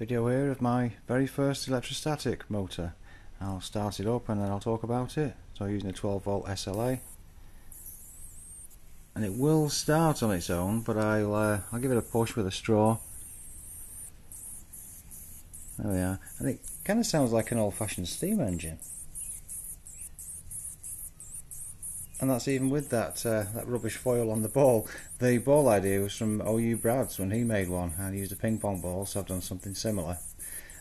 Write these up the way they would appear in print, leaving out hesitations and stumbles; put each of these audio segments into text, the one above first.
video here of my very first electrostatic motor. I'll start it up and then I'll talk about it. So I'm using a 12-volt SLA, and it will start on its own, but I'll give it a push with a straw. There we are, and it kind of sounds like an old-fashioned steam engine. And that's even with that that rubbish foil on the ball. The ball idea was from OU Brads when he made one, and he used a ping pong ball, so I've done something similar.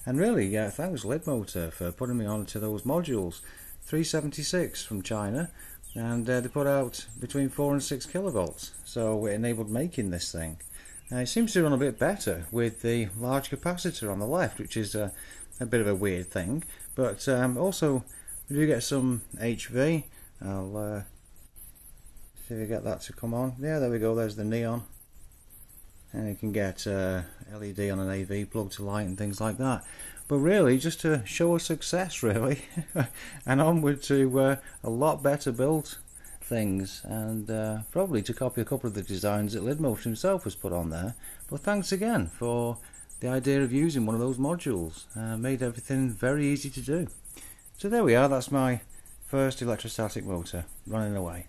And really, yeah, thanks Lidmotor for putting me on to those modules. 376 from China, and they put out between 4 and 6 kilovolts, so it enabled making this thing. Now it seems to run a bit better with the large capacitor on the left, which is a bit of a weird thing, but also we do get some HV. I'll see if we get that to come on. Yeah, there we go, there's the neon. And you can get LED on an AV plug to light and things like that. But really, just to show a success really, and onward to a lot better built things, and probably to copy a couple of the designs that Lidmotor himself has put on there. But thanks again for the idea of using one of those modules. Made everything very easy to do. So there we are, that's my first electrostatic motor running away.